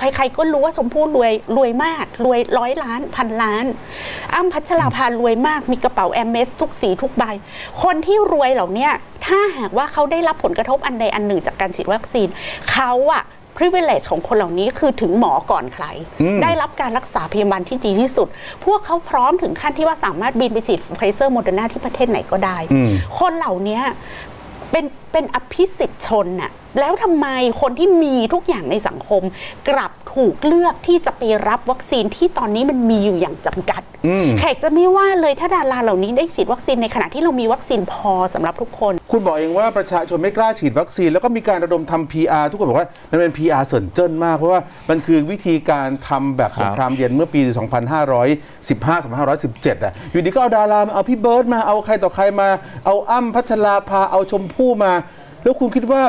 ใครๆก็รู้ว่าชมพู่รวยมากรวย100 ล้าน1,000 ล้านอ้ำพัชราภารวยมากมีกระเป๋าแอมเมสทุกสีทุกใบคนที่รวยเหล่านี้ถ้าหากว่าเขาได้รับผลกระทบอันใดอันหนึ่งจากการฉีดวัคซีนเขาอะprivilege ของคนเหล่านี้คือถึงหมอก่อนใครได้รับการรักษาพยาบาลที่ดีที่สุดพวกเขาพร้อมถึงขั้นที่ว่าสามารถบินไปฉีดไฟเซอร์โมเดอร์นาที่ประเทศไหนก็ได้คนเหล่านี้เป็นอภิสิทธิชนน่ะแล้วทำไมคนที่มีทุกอย่างในสังคมกลับถูกเลือกที่จะไปรับวัคซีนที่ตอนนี้มันมีอยู่อย่างจำกัดแขกจะไม่ว่าเลยถ้าดาราเหล่านี้ได้ฉีดวัคซีนในขณะที่เรามีวัคซีนพอสำหรับทุกคนคุณบอกเองว่าประชาชนไม่กล้าฉีดวัคซีนแล้วก็มีการระดมทำ PR ทุกคนบอกว่ามันเป็น PR ส่วนเจิ้นมากเพราะว่ามันคือวิธีการทำแบบสงครามเย็นเมื่อปี 2515 2517 อะอยู่ดีก็เอาดารามาเอาพี่เบิร์ดมาเอาใครต่อใครมาเอาอ้ำพัชราภาเอาชมพู่มาแล้วคุณคิดว่า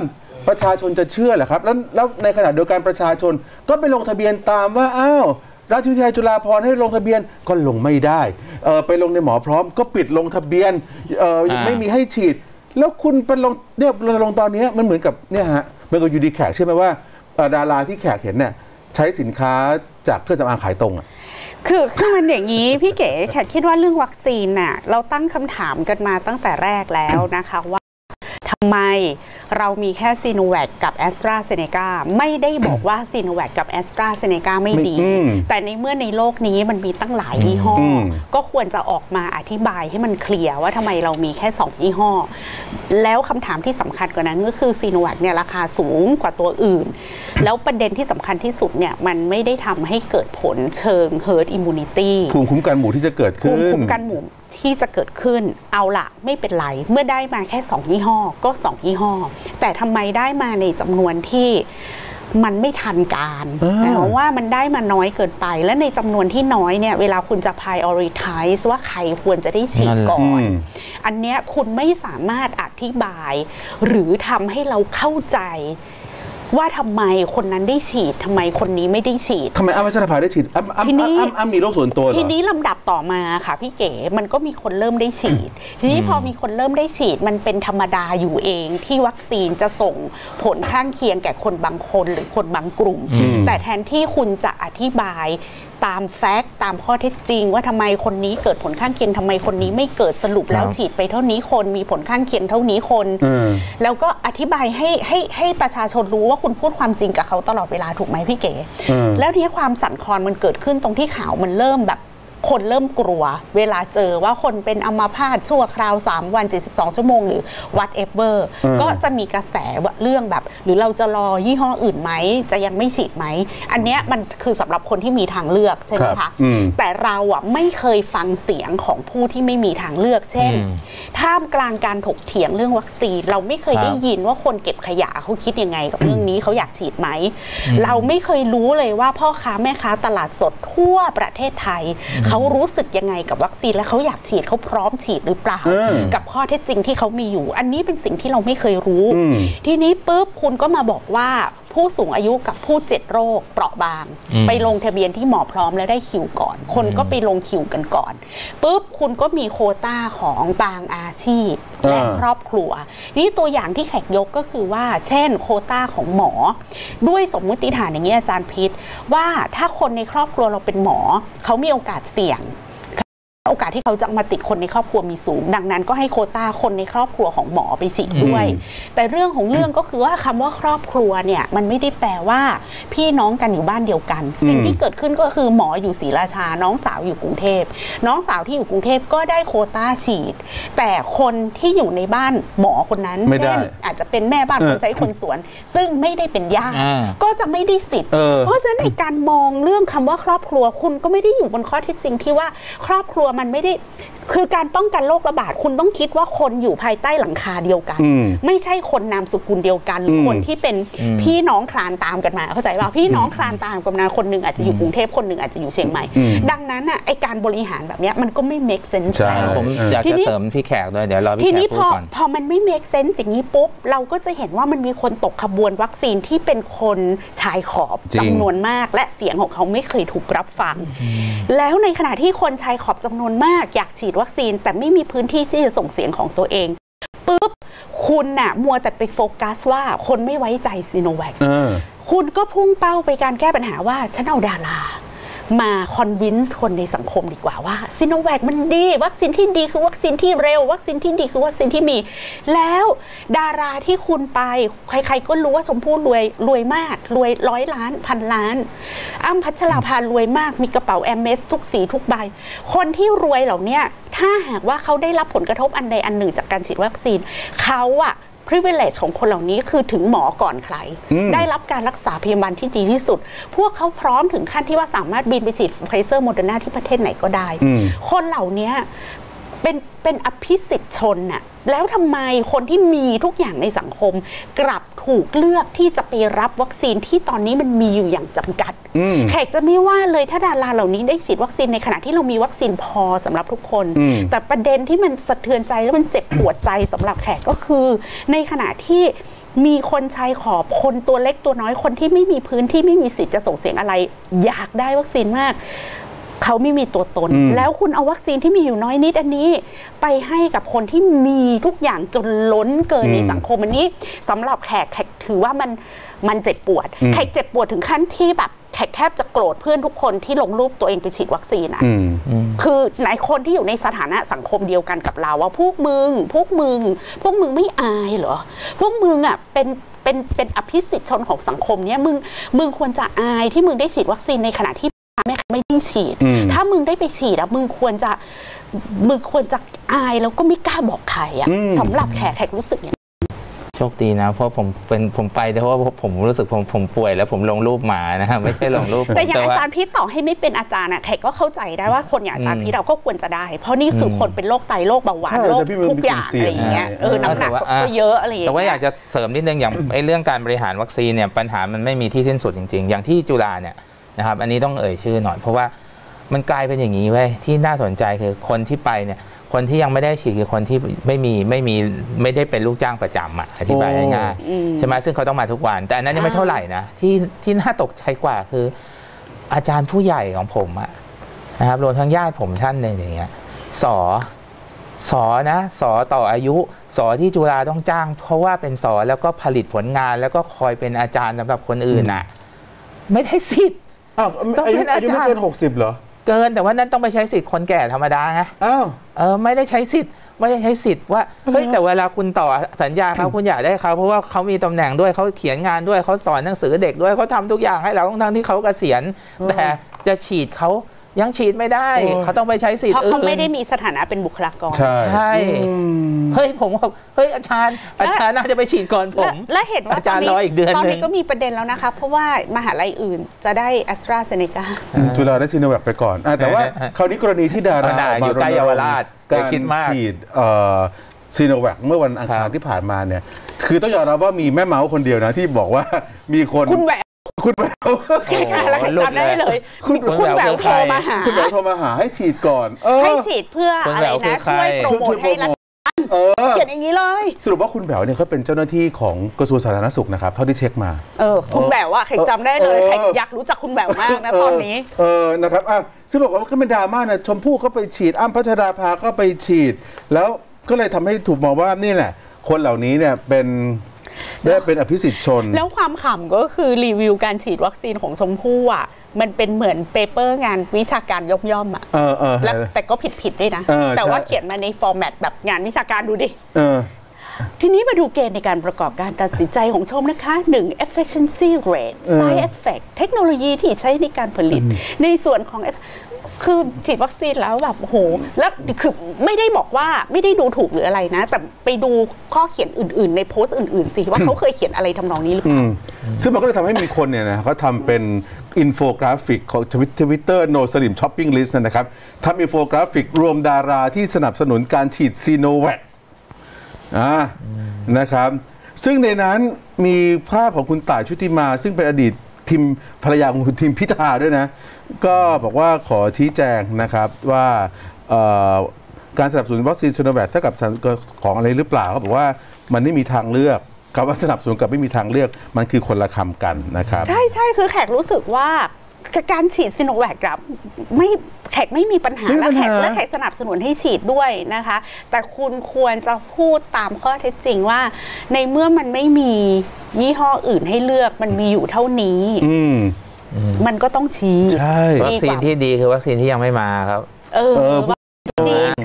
ประชาชนจะเชื่อเหรอครับแล้วในขณะเดียวกันประชาชนก็ไปลงทะเบียนตามว่าอ้าวราชวิทยาลัยจุฬาภรณ์ให้ลงทะเบียนก็ลงไม่ได้ไปลงในหมอพร้อมก็ปิดลงทะเบียนไม่มีให้ฉีดแล้วคุณไปลงเนี่ยลงตอนนี้มันเหมือนกับเนี่ยฮะมันก็อยู่ดีแขกใช่ไหมว่าดาราที่แขกเห็นเนี่ยใช้สินค้าจากเครื่องสำอางขายตรงอ่ะคือมันอย่างนี้พี่เก๋แขกคิดว่าเรื่องวัคซีนน่ะเราตั้งคำถามกันมาตั้งแต่แรกแล้วนะคะว่าทำไมเรามีแค่ซีโนแวคกับแอสตราเซเนกาไม่ได้บอกว่าซีโนแวคกับแอสตราเซเนกาไม่ดีแต่ในเมื่อในโลกนี้มันมีตั้งหลายยี่ห้อก็ควรจะออกมาอธิบายให้มันเคลียร์ว่าทำไมเรามีแค่2ยี่ห้อแล้วคำถามที่สำคัญกว่านั้นก็คือซีโนแวคเนี่ยราคาสูงกว่าตัวอื่นแล้วประเด็นที่สำคัญที่สุดเนี่ยมันไม่ได้ทำให้เกิดผลเชิง herd immunity ภูมิคุ้มกันหมู่ที่จะเกิดขึ้นภูมิคุ้มกันหมู่ที่จะเกิดขึ้นเอาละไม่เป็นไรเมื่อได้มาแค่2ยี่ห้อก็2ยี่ห้อแต่ทำไมได้มาในจำนวนที่มันไม่ทันการหมายความว่ามันได้มาน้อยเกินไปและในจำนวนที่น้อยเนี่ยเวลาคุณจะ prioritize ว่าใครควรจะได้ฉีดก่อนอันเนี้ยคุณไม่สามารถอธิบายหรือทำให้เราเข้าใจว่าทำไมคนนั้นได้ฉีดทำไมคนนี้ไม่ได้ฉีดทำไมอ้ำพัชราภาได้ฉีดอ้ำมีโรคส่วนตัวทีนี้ลำดับต่อมาค่ะพี่เก๋มันก็มีคนเริ่มได้ฉีดทีนี้พอมีคนเริ่มได้ฉีดมันเป็นธรรมดาอยู่เองที่วัคซีนจะส่งผลข้างเคียงแก่คนบางคนหรือคนบางกลุ่มแต่แทนที่คุณจะอธิบายตามแฟกต์ตามข้อเท็จจริงว่าทำไมคนนี้เกิดผลข้างเคียงทำไมคนนี้ไม่เกิดสรุปแล้วฉีดไปเท่านี้คนมีผลข้างเคียงเท่านี้คนแล้วก็อธิบายให้ประชาชนรู้ว่าคุณพูดความจริงกับเขาตลอดเวลาถูกไหมพี่เก๋แล้วที่ความสั่นคลอนมันเกิดขึ้นตรงที่ข่าวมันเริ่มแบบคนเริ่มกลัวเวลาเจอว่าคนเป็นอัมพาตชั่วคราว3วัน72ชั่วโมงหรือ whatever ก็จะมีกระแสเรื่องแบบหรือเราจะรอยี่ห้ออื่นไหมจะยังไม่ฉีดไหมอันเนี้ยมันคือสำหรับคนที่มีทางเลือกใช่ไหมคะแต่เราอ่ะไม่เคยฟังเสียงของผู้ที่ไม่มีทางเลือกเช่นท่ามกลางการถกเถียงเรื่องวัคซีนเราไม่เคยได้ยินว่าคนเก็บขยะเขาคิดยังไงกับเรื่องนี้เขาอยากฉีดไหมเราไม่เคยรู้เลยว่าพ่อค้าแม่ค้าตลาดสดทั่วประเทศไทยเขารู้สึกยังไงกับวัคซีนและเขาอยากฉีดเขาพร้อมฉีดหรือเปล่ากับข้อเท็จจริงที่เขามีอยู่อันนี้เป็นสิ่งที่เราไม่เคยรู้ทีนี้ปุ๊บคุณก็มาบอกว่าผู้สูงอายุกับผู้7โรคเปราะบางไปลงทะเบียนที่หมอพร้อมแล้วได้คิวก่อนคนก็ไปลงคิวกันก่อนปุ๊บคุณก็มีโควต้าของบางอาชีพและครอบครัวนี่ตัวอย่างที่แขกยกก็คือว่าเช่นโควต้าของหมอด้วยสมมุติฐานอย่างนี้อาจารย์พิษว่าถ้าคนในครอบครัวเราเป็นหมอเขามีโอกาสเสี่ยงโอกาสที่เขาจะมาติดคนในครอบครัวมีสูงดังนั้นก็ให้โควต้าคนในครอบครัวของหมอไปฉีดด้วยแต่เรื่องของเรื่องก็คือว่าคำว่าครอบครัวเนี่ยมันไม่ได้แปลว่าพี่น้องกันอยู่บ้านเดียวกันสิ่งที่เกิดขึ้นก็คือหมออยู่ศรีราชาน้องสาวอยู่กรุงเทพน้องสาวที่อยู่กรุงเทพก็ได้โควต้าฉีดแต่คนที่อยู่ในบ้านหมอคนนั้นเช่นอาจจะเป็นแม่บ้านคนใช้คนสวนซึ่งไม่ได้เป็นญาติก็จะไม่ได้สิทธิ์เพราะฉะนั้นในการมองเรื่องคำว่าครอบครัวคุณก็ไม่ได้อยู่บนข้อเท็จจริงที่ว่าครอบครัวมันไม่ได้คือการป้องกันโรคระบาดคุณต้องคิดว่าคนอยู่ภายใต้หลังคาเดียวกันไม่ใช่คนนามสกุลเดียวกันหรือคนที่เป็นพี่น้องคลานตามกันมาเข้าใจป่ะพี่น้องคลานตามกันมาคนหนึ่งอาจจะอยู่กรุงเทพคนหนึ่งอาจจะอยู่เชียงใหม่ดังนั้นอ่ะไอการบริหารแบบนี้มันก็ไม่ make sense ใช่ผมอยากจะเสริมพี่แขกด้วยเดี๋ยวรอพี่แขกพูดก่อนทีนี้พอมันไม่ make sense อย่างนี้ปุ๊บเราก็จะเห็นว่ามันมีคนตกขบวนวัคซีนที่เป็นคนชายขอบจำนวนมากและเสียงของเขาไม่เคยถูกรับฟังแล้วในขณะที่คนชายขอบจำนวนมากอยากฉีดวัคซีนแต่ไม่มีพื้นที่ที่จะส่งเสียงของตัวเอง ปุ๊บคุณน่ะมัวแต่ไปโฟกัสว่าคนไม่ไว้ใจซีโนแวคคุณก็พุ่งเป้าไปการแก้ปัญหาว่าฉันเอาดารามาคอนวินส์คนในสังคมดีกว่าว่าซิโนแวคมันดีวัคซีนที่ดีคือวัคซีนที่เร็ววัคซีนที่ดีคือวัคซีนที่มีแล้วดาราที่คุณไปใครๆก็รู้ว่าชมพู่รวยมากรวย100 ล้าน1,000 ล้านอ้ำพัชราภารวยมากมีกระเป๋าแอมเมสทุกสีทุกใบคนที่รวยเหล่านี้ถ้าหากว่าเขาได้รับผลกระทบอันใดอันหนึ่งจากการฉีดวัคซีนเขาอะprivilege ของคนเหล่านี้คือถึงหมอก่อนใครได้รับการรักษาพยาบาลที่ดีที่สุดพวกเขาพร้อมถึงขั้นที่ว่าสามารถบินไปฉีดไฟเซอร์โมเดอร์นาที่ประเทศไหนก็ได้คนเหล่านี้เป็นอภิสิทธิชนน่ะแล้วทำไมคนที่มีทุกอย่างในสังคมกลับถูกเลือกที่จะไปรับวัคซีนที่ตอนนี้มันมีอยู่อย่างจำกัดแขกจะไม่ว่าเลยถ้าดาราเหล่านี้ได้ฉีดวัคซีนในขณะที่เรามีวัคซีนพอสำหรับทุกคนแต่ประเด็นที่มันสะเทือนใจและมันเจ็บปวดใจสำหรับแขกก็คือในขณะที่มีคนชายขอบคนตัวเล็กตัวน้อยคนที่ไม่มีพื้นที่ไม่มีสิทธิ์จะส่งเสียงอะไรอยากได้วัคซีนมากเขาไม่มีตัวตนแล้วคุณเอาวัคซีนที่มีอยู่น้อยนิดอันนี้ไปให้กับคนที่มีทุกอย่างจนล้นเกินในสังคมอันนี้สำหรับแขกถือว่ามันเจ็บปวดแขกเจ็บปวดถึงขั้นที่แบบแขกแทบจะโกรธเพื่อนทุกคนที่ลงรูปตัวเองไปฉีดวัคซีนนะคือหลายคนที่อยู่ในสถานะสังคมเดียวกันกับเราว่าพวกมึงไม่อายเหรอพวกมึงอ่ะเป็นอภิสิทธิชนของสังคมเนี้ยมึงควรจะอายที่มึงได้ฉีดวัคซีนในขณะที่ไม่ได้ฉีดถ้ามึงได้ไปฉีดอะมึงควรจะอายแล้วก็ไม่กล้าบอกใครอะสำหรับแขกรู้สึกอย่างโชคดีนะเพราะผมไปแต่เพราะว่าผมรู้สึกผมป่วยแล้วผมลงรูปหมานะครับไม่ใช่ลงรูป แต่อย่างอาจารย์พีทต่อให้ไม่เป็นอาจารย์อะแขกก็เข้าใจได้ว่าคนอย่างอาจารย์พีทเราก็ควรจะได้เพราะนี่คือคนเป็นโรคไตโรคเบาหวานโรคทุกอย่างอะไรอย่างเงี้ยน้ำหนักก็เยอะอะไรอย่างเงี้ยแต่ว่าอยากจะเสริมนิดนึงอย่างไอ้เรื่องการบริหารวัคซีนเนี่ยปัญหามันไม่มีที่สิ้นสุดจริงๆอย่างที่จุฬาเนี่ยนะครับอันนี้ต้องเอ่ยชื่อหน่อยเพราะว่ามันกลายเป็นอย่างนี้เว้ยที่น่าสนใจคือคนที่ไปเนี่ยคนที่ยังไม่ได้ฉีดคือคนที่ไม่ได้เป็นลูกจ้างประจำอ่ะอธิบายง่ายๆใช่ไหมซึ่งเขาต้องมาทุกวันแต่อันนั้นยังไม่เท่าไหร่นะที่น่าตกใจกว่าคืออาจารย์ผู้ใหญ่ของผมอะนะครับรวมทั้งญาติผมท่านหนึ่งอย่างเงี้ยสอนะสอต่ออายุสอที่จุฬาต้องจ้างเพราะว่าเป็นสอแล้วก็ผลิตผลงานแล้วก็คอยเป็นอาจารย์สำหรับคนอื่นอ่ะไม่ได้สิทธิ์ต้องเป็นอาจารย์เกิน60เหรอเกินแต่ว่านั่นต้องไปใช้สิทธิ์คนแก่ธรรมดาไงไม่ได้ใช้สิทธิ์ว่าเฮ้ยแต่เวลาคุณต่อสัญญาเขาคุณอยากได้เขาเพราะว่าเขามีตำแหน่งด้วยเขาเขียนงานด้วยเขาสอนหนังสือเด็กด้วยเขาทำทุกอย่างให้เราทั้งที่เขาเกษียณแต่จะฉีดเขายังฉีดไม่ได้เขาต้องไปใช้สิทธิ์อื่นเพราะเขาไม่ได้มีสถานะเป็นบุคลากรใช่เฮ้ยผมบอกเฮ้ยอาจารย์น่าจะไปฉีดก่อนผมและเห็นว่าอาจารย์รออีกเดือนนึงตอนนี้ก็มีประเด็นแล้วนะคะเพราะว่ามหาลัยอื่นจะได้แอสตราเซเนกาจุฬาได้ชิโนแวคไปก่อนแต่ว่าคราวนี้กรณีที่ดาราอยู่ใกล้เยาวราชการฉีดซีโนแวคเมื่อวันอังคารที่ผ่านมาเนี่ยคือต้องยอมรับว่ามีแม่เมาส์คนเดียวนะที่บอกว่ามีคนคุณแหววแล้วจำได้เลยคุณแหววโทรมาหาให้ฉีดก่อนให้ฉีดเพื่ออะไรนะช่วยโปรโมทให้รัฐเขียนอย่างนี้เลยสรุปว่าคุณแหววเนี่ยเขาเป็นเจ้าหน้าที่ของกระทรวงสาธารณสุขนะครับเท่าที่เช็คมาคุณแหววอะใครจำได้เลยใครอยากรู้จักคุณแหววมากนะตอนนี้นะครับซึ่งบอกว่าก็เป็นดราม่านะชมพู่ก็ไปฉีดอ้ำพัชราภาก็ไปฉีดแล้วก็เลยทำให้ถูกมองว่านี่แหละคนเหล่านี้เนี่ยเป็นอภิสิทธิชนแล้วความขำก็คือรีวิวการฉีดวัคซีนของชมพู่อ่ะมันเป็นเหมือนเปเปอร์งานวิชาการย่อมๆอ่ะแล้วแต่ก็ผิดด้วยนะแต่ว่าเขียนมาในฟอร์แมตแบบงานวิชาการดูดิทีนี้มาดูเกณฑ์ในการประกอบการตัดสินใจของชมนะคะ 1. efficiency rate side effect เทคโนโลยีที่ใช้ในการผลิตในส่วนของคือฉีดวัคซีนแล้วแบบโหแล้วคือไม่ได้บอกว่าไม่ได้ดูถูกหรืออะไรนะแต่ไปดูข้อเขียนอื่นๆในโพสต์อื่นๆสิว่าเขาเคยเขียนอะไรทำนองนี้หรือเปล่าซึ่งมันก็เลยทำให้มีคนเนี่ยนะเขาทำเป็นอินโฟกราฟิกของ Twitter No Slim Shopping List นะครับทำอินโฟกราฟิกรวมดาราที่สนับสนุนการฉีดซีโนแวคนะครับซึ่งในนั้นมีภาพของคุณต่ายชุติมาซึ่งเป็นอดีตทีมภรรยาของคุณทีมพิธาด้วยนะก็บอกว่าขอชี้แจงนะครับว่าการสนับสนุนวัคซีนซีโนแวคเท่ากับของอะไรหรือเปล่าเขาบอกว่ามันไม่มีทางเลือกคำว่าสนับสนุนกับไม่มีทางเลือกมันคือคนละคำกันนะครับใช่คือแขกรู้สึกว่า การฉีดซิโนแวคครับไม่แขกไม่มีปัญหาและแขกสนับสนุนให้ฉีดด้วยนะคะแต่คุณควรจะพูดตามข้อเท็จจริงว่าในเมื่อมันไม่มียี่ห้ออื่นให้เลือกมันมีอยู่เท่านี้มันก็ต้องฉีดวัคซีนที่ดีคือวัคซีนที่ยังไม่มาครับ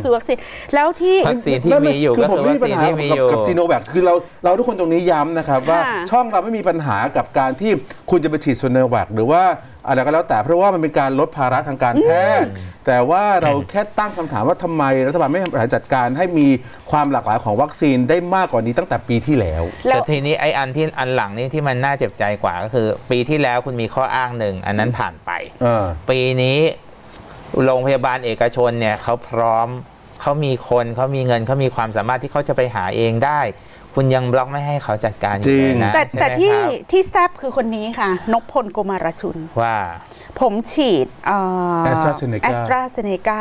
คือวัคซีนแล้วที่วัคซีนที่มีอยู่ก็คือวัคซีนที่มีอยู่กับซีโนแวคคือเราทุกคนตรงนี้ย้ำนะครับว่าช่องเราไม่มีปัญหากับการที่คุณจะไปฉีดซีโนแวคหรือว่าอะไรก็แล้วแต่เพราะว่ามันเป็นการลดภาระทางการแพทย์แต่ว่าเราแค่ตั้งคำถามว่าทำไมรัฐบาลไม่บริหารจัดการให้มีความหลากหลายของวัคซีนได้มากกว่านี้ตั้งแต่ปีที่แล้วแต่ทีนี้ไอ้อันหลังนี่ที่มันน่าเจ็บใจกว่าก็คือปีที่แล้วคุณมีข้ออ้างหนึ่งอันนั้นผ่านไปปีนี้โรงพยาบาลเอกชนเนี่ยเขาพร้อมเขามีคนเขามีเงินเขามีความสามารถที่เขาจะไปหาเองได้คุณยังบล็อกไม่ให้เขาจัดการอยู่เลยนะแต่ที่แซบคือคนนี้ค่ะนพพล กุมารชุนว่าผมฉีดแอสตราเซเนกา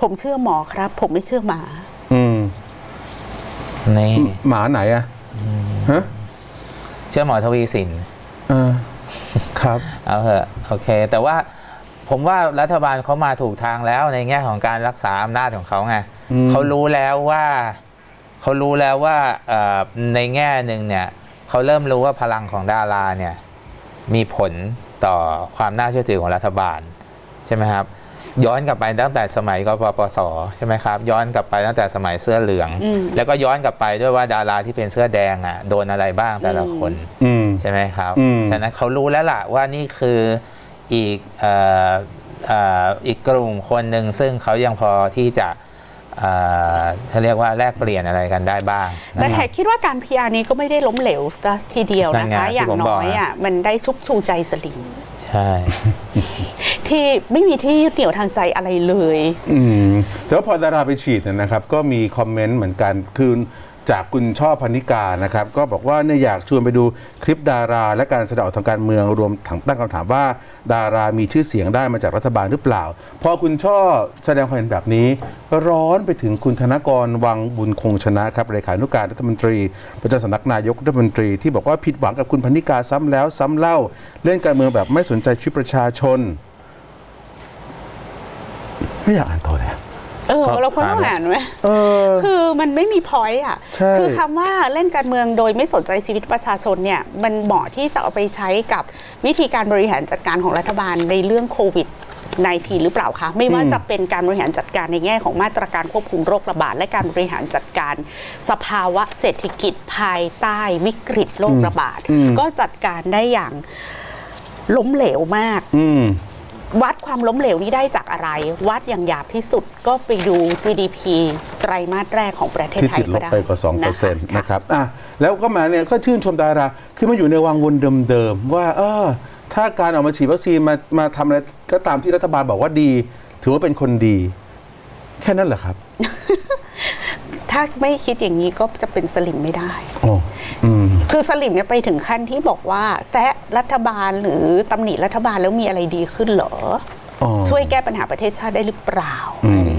ผมเชื่อหมอครับผมไม่เชื่อหมานี่หมาไหนอะฮะเชื่อหมอทวีสินครับเอาเหอะโอเคแต่ว่าผมว่ารัฐบาลเขามาถูกทางแล้วในแง่ของการรักษาอำนาจของเขาไงเขารู้แล้วว่าในแง่หนึ่งเนี่ยเขาเริ่มรู้ว่าพลังของดาราเนี่ยมีผลต่อความน่าเชื่อถือของรัฐบาลใช่ไหมครับย้อนกลับไปตั้งแต่สมัยกปปสใช่ไหมครับย้อนกลับไปตั้งแต่สมัยเสื้อเหลืองแล้วก็ย้อนกลับไปด้วยว่าดาราที่เป็นเสื้อแดงอ่ะโดนอะไรบ้างแต่ละคนใช่ไหมครับฉะนั้นเขารู้แล้วล่ะว่านี่คืออีกกลุ่มคนหนึ่งซึ่งเขายังพอที่จะเรียกว่าแลกเปลี่ยนอะไรกันได้บ้างแต่แขกคิดว่าการ PR นี้ก็ไม่ได้ล้มเหลวทีเดียวนะคะอย่างน้อยอ่ะมันได้ชุบชูใจสลิมใช่ที่ไม่มีที่ยึดเหนี่ยวทางใจอะไรเลยแต่ว่าพอดาราไปฉีดนะครับก็มีคอมเมนต์เหมือนกันคือจากคุณช่อ พนิกานะครับก็บอกว่าเนี่ยอยากชวนไปดูคลิปดาราและการแสดงออกทางการเมืองรวมทั้งตั้งคำถามว่าดารามีชื่อเสียงได้มาจากรัฐบาลหรือเปล่าพอคุณช่อแสดงความเห็นแบบนี้ร้อนไปถึงคุณธนกรวังบุญคงชนะครับเลขานุการรัฐมนตรีประจำสำนักนายกรัฐมนตรีที่บอกว่าผิดหวังกับคุณพนิกาซ้ำแล้วซ้ำเล่าเล่นการเมืองแบบไม่สนใจชีวิตประชาชนไม่อยากอ่านต่อแล้วเราควรต้องอ่านไหมคือมันไม่มีพอยต์อ่ะคือคำว่าเล่นการเมืองโดยไม่สนใจชีวิตประชาชนเนี่ยมันเหมาะที่จะเอาไปใช้กับวิธีการบริหารจัดการของรัฐบาลในเรื่องโควิด-19 หรือเปล่าคะไม่ว่าจะเป็นการบริหารจัดการในแง่ของมาตรการควบคุมโรคระบาดและการบริหารจัดการสภาวะเศรษฐกิจภายใต้วิกฤตโรคระบาดก็จัดการได้อย่างล้มเหลวมากวัดความล้มเหลวนี้ได้จากอะไรวัดอย่างหยาบที่สุดก็ไปดู GDP ไตรมาสแรกของประเทศไทยก็ได้ที่ติดลบไปกว่า 2% นะครับแล้วก็มาเนี่ยก็ชื่นชมดาราคือมันอยู่ในวังวนเดิมๆว่าถ้าการออกมาฉีดวัคซีนมาทำอะไรก็ตามที่รัฐบาลบอกว่าดีถือว่าเป็นคนดีแค่นั้นเหรอครับ ถ้าไม่คิดอย่างนี้ก็จะเป็นสลิ่มไม่ได้คือสลิ่มเนี่ยไปถึงขั้นที่บอกว่าแซะรัฐบาลหรือตำหนิรัฐบาลแล้วมีอะไรดีขึ้นเหรอช่วยแก้ปัญหาประเทศชาติได้หรือเปล่าอะไร